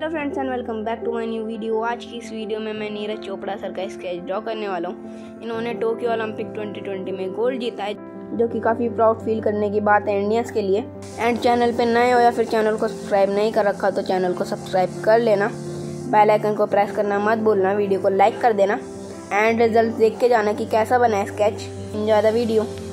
Hello friends and welcome back to my new video. आज की इस वीडियो में मैं नीरज चोपड़ा सर का स्केच ड्रॉ करने वाला हूँ। इन्होंने टोक्यो ओलंपिक 2020 में गोल्ड जीता है, जो कि काफ़ी प्राउड फील करने की बात है इंडियंस के लिए। एंड चैनल पे नए हो या फिर चैनल को सब्सक्राइब नहीं कर रखा तो चैनल को सब्सक्राइब कर लेना, बेल आइकन को प्रेस करना मत भूलना, वीडियो को लाइक कर देना एंड रिजल्ट देख के जाना कि कैसा बना है स्केच। Enjoy the video.